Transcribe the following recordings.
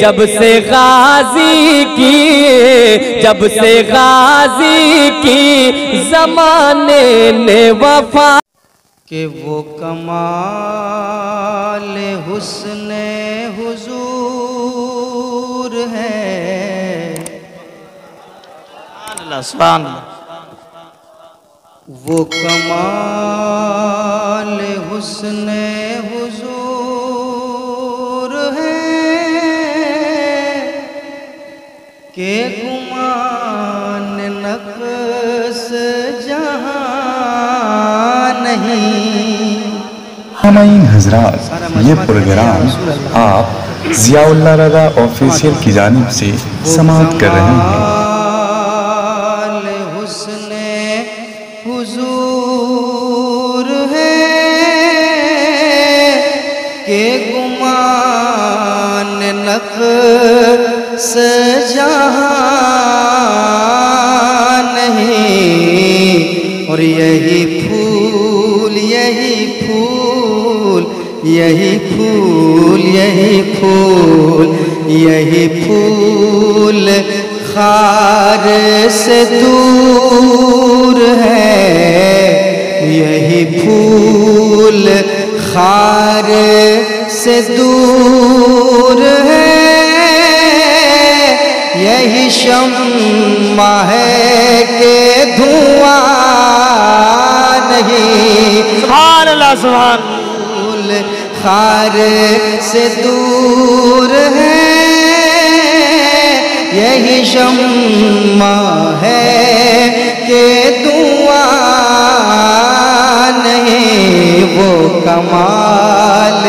जब से गाजी की, जब से गाजी की जमाने ने वफा के वो कमाल हुस्ने हुजूर है। वो कमाल हुस्ने हुजूर है के गुमान नक्स जहां नहीं। हमाइन हजरात, ये प्रोग्राम आप ज़ियाउल्लाह रज़ा ऑफिशियल की जानिब से समाप्त कर रहे हैं। जहां नहीं और यही फूल, यही फूल, यही फूल, यही फूल, यही फूल खार से दूर है। यही फूल खार से दूर है। यही शम्मा है के धुआं नहीं। सुभान अल्लाह, सुभान। फूल खार से दूर है। यही शम्मा है के धुआं नहीं। वो कमाल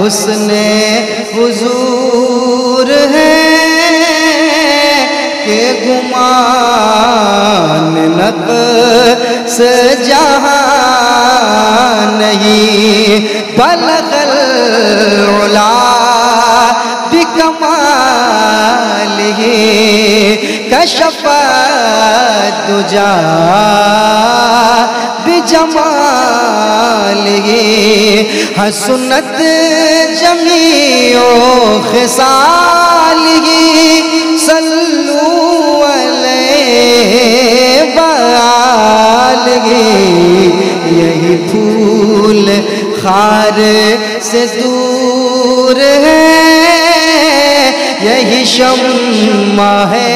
हुस्ने हुजूर है के गुमान नक्स जहां नहीं। बलगल उला बिकमालिही कशफ दुजा बिजमालिही। हसनत जमीओ खिसालिही सल्लू अलैहि वालिही। यही फूल खार से दूर है। यही शम्मा है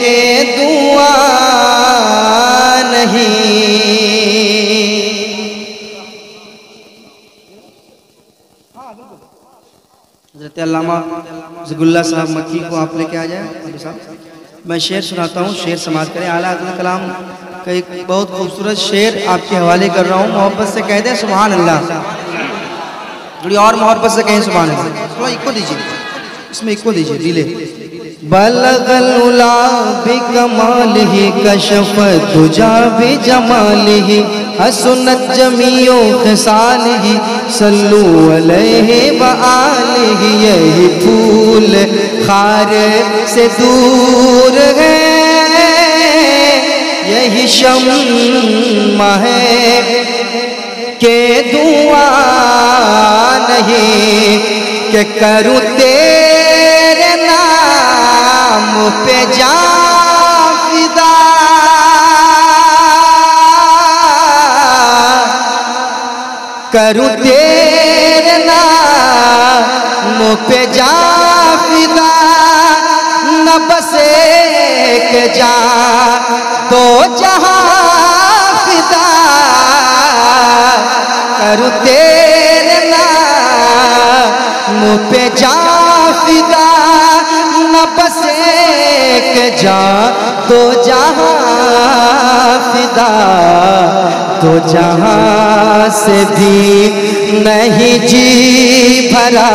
के दुआ नहीं। हज़रत अल्लामा ज़ियाउल्लाह साहब मक्की को आप लेके आ जाए। मैं शेर सुनाता हूँ, शेर समाज करें। आला हज़रत कलाम का एक बहुत खूबसूरत शेर आपके हवाले कर रहा हूँ। मोहब्बत से कह दें सुभान अल्लाह। थोड़ी और मोहब्बत से कहें सुभान अल्लाह। थोड़ा इक्को दीजिए, इसमें इक्को दीजिए। दिले बलगल उला बिकमालिही कशफ दुजा बिजमालिही। हसनत जमीओ खसालिही सल्लू अलैहि व आलिही। यही फूल खार से दूर है। यही शम्मा है के दुआ नहीं। के करूँ तेरे नाम पे जा फिदा। करूँ तेरे नाम पे जा फिदा। न बसे के जा दो जहां फिदा। करूँ तेरे नाम पे जा फिदा। न बसे के जा दो जहां फिदा। तो जहाँ से भी नहीं जी भरा।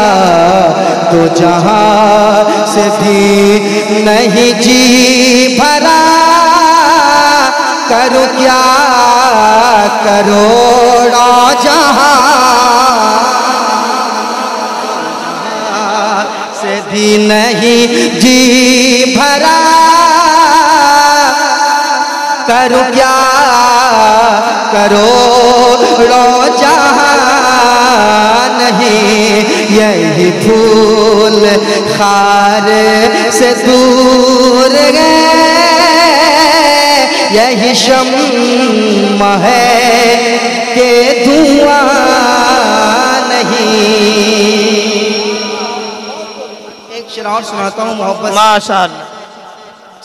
तो जहाँ से भी नहीं जी भरा। करो क्या करोड़ा जहाँ से भी नहीं जी भरा। करो क्या करोड़ो जहां नहीं। यही फूल खार से दूर गए, यही शम्म है के धुआं नहीं। एक शेर और सुनाता हूँ मोहब्बत, माशाअल्लाह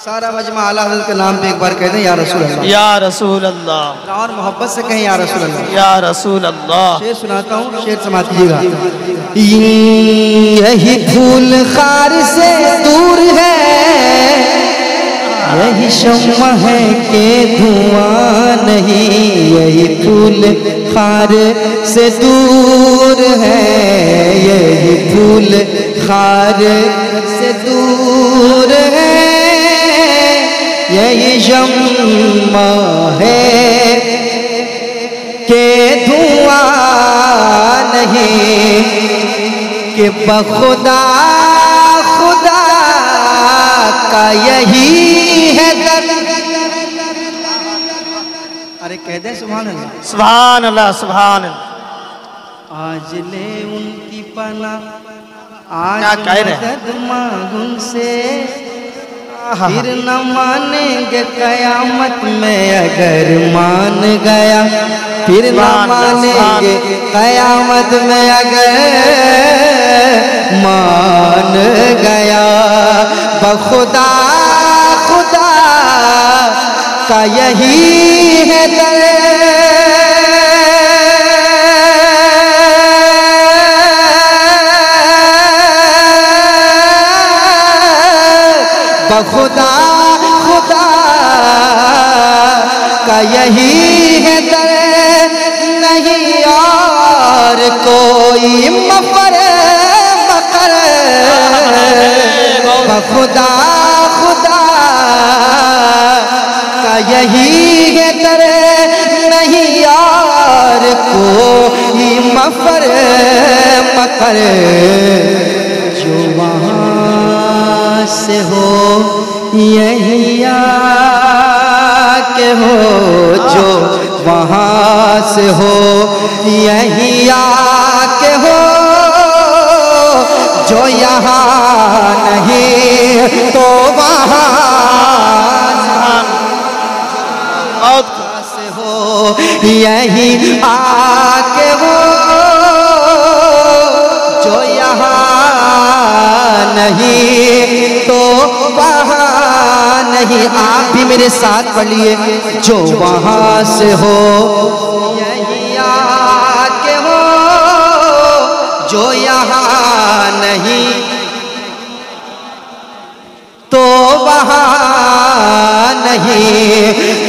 सारा मजमा आला हज़रत के नाम पे एक बार कह दें, या रसूल अल्लाह, या रसूल अल्लाह, और मोहब्बत से कहें या रसूल अल्लाह, या रसूल अल्लाह। शेर सुनाता हूँ, शेर समाप्त कीजिएगा। यही फूल खार से दूर है, यही शम्मा है के धुआं नहीं, यही फूल खार से दूर है, यही फूल खार से दूर है, यही शम्मा है के धुआं नहीं, के बखुदा खुदा का यही है दर। अरे कह दे सुभान अल्लाह, सुभान अल्लाह, सुभान अल्लाह। आज ले उनकी पनाह, आज मदद मांग उनसे, फिर न मानेंगे कयामत में अगर मान गया, फिर न मानेंगे कयामत में अगर मान गया, बखुदा खुदा का यही है दर। खुदा खुदा का यही है दर, नहीं और कोई मफर मकर, खुदा खुदा का यही है दर, नहीं और कोई मफर मकर, जो वहाँ से हो यही आके हो, जो वहाँ से हो यही आके हो, जो यहाँ नहीं तो वहाँ, से हो यही आके हो, जो यहाँ नहीं तो वहाँ नहीं। आप भी मेरे साथ पढ़िए, जो वहाँ से हो यही आके हो, जो यहाँ नहीं तो वहाँ नहीं,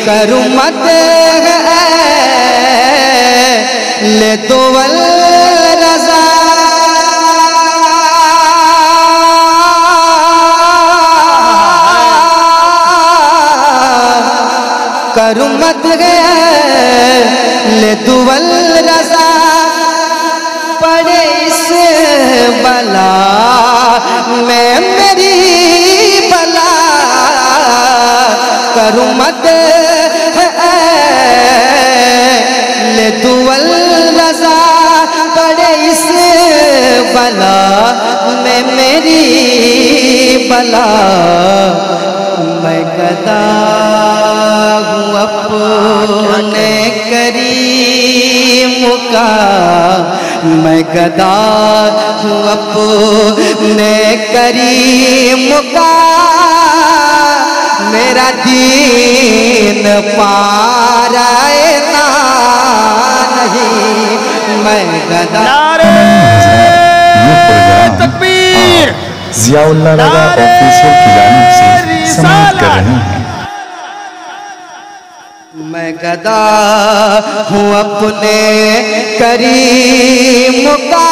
करुमत है ले दोवल रजा, करुमत है ले दुवल रजा, पड़े इस बला में मेरी बला, करुमत है ले दुवल रजा, पड़े इस बला में मेरी बला, मैं कदा अपने करीम का, मैं गदा हूँ अपने करीम का, मेरा दीन पारा ना नहीं, मैं गदा। तकबीर। ज़ियाउल्लाह रज़ा ऑफिसर की जानिब से समाप्त कर रहे हैं। मैं गदा हूँ अपने करीम का,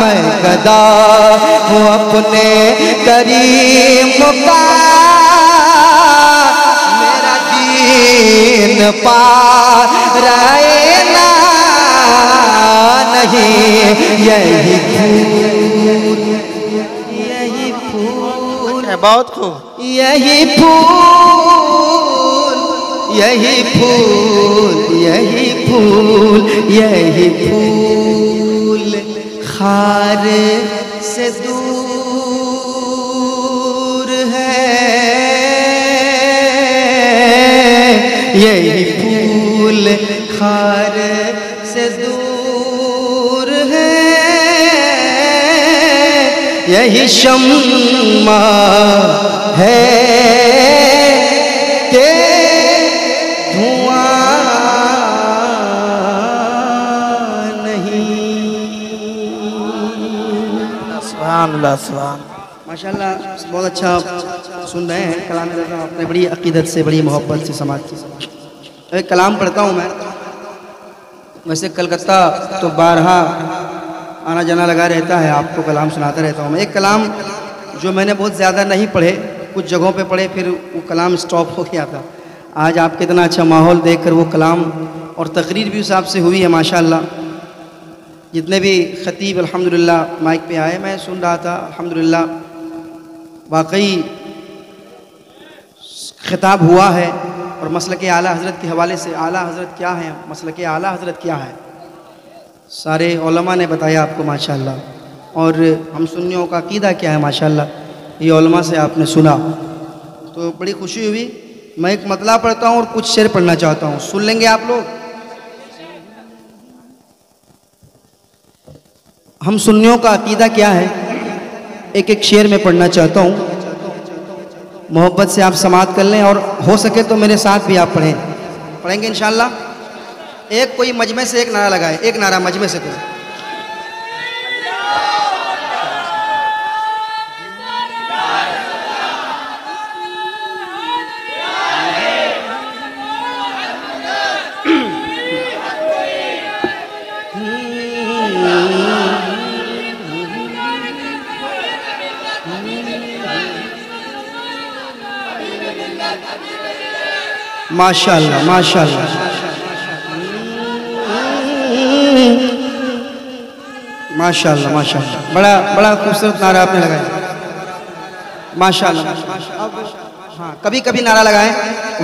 मैं गदा हूँ अपने करीम का, मेरा दीन पाराए ना नहीं, यही फूल बहुत खूब, यही फूल यही फूल यही फूल यही फूल खार से दूर है, यही फूल खार से दूर है, यही शम्मा है माशाल्लाह। बहुत अच्छा सुन रहे हैं कलाम, आपने बड़ी अकीदत से बड़ी मोहब्बत से समाज की कलाम पढ़ता हूँ मैं। वैसे कलकत्ता तो बारहा आना जाना लगा रहता है, आपको कलाम सुनाता रहता हूँ मैं। एक कलाम जो मैंने बहुत ज़्यादा नहीं पढ़े, कुछ जगहों पे पढ़े, फिर वो कलाम स्टॉप हो गया था। आज आपके इतना अच्छा माहौल देख कर वो कलाम और तकरीर भी उस हिसाब से हुई है माशाल्लाह। जितने भी खतीब अल्हम्दुलिल्लाह माइक पे आए, मैं सुन रहा था अल्हम्दुलिल्लाह वाकई खिताब हुआ है। और मसलके आला हज़रत के हवाले से, आला हज़रत क्या है, मसलके आला हज़रत क्या है, सारे उलमा ने बताया आपको माशाल्लाह। और हम सुन्नियों का अक़ीदा क्या है माशाल्लाह, ये उलमा से आपने सुना तो बड़ी खुशी हुई। मैं एक मतला पढ़ता हूँ और कुछ शेर पढ़ना चाहता हूँ, सुन लेंगे आप लोग। हम सुन्नियों का अकीदा क्या है, एक एक शेर में पढ़ना चाहता हूँ, मोहब्बत से आप समाअत कर लें और हो सके तो मेरे साथ भी आप पढ़ें। पढ़ेंगे इंशाल्लाह। एक कोई मजमे से एक नारा लगाए, एक नारा मजमे से कोई। माशाल्लाह माशाल्लाह माशाल्लाह माशाल्लाह, बड़ा बड़ा खूबसूरत नारा आपने लगाया माशाल्लाह। अब हाँ, कभी कभी नारा लगाएं,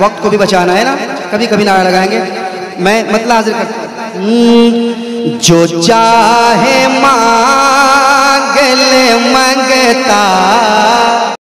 वक्त को भी बचाना है ना, कभी कभी नारा लगाएंगे। मैं मतलब हाजिर करता हूँ। जो चाहे मांगता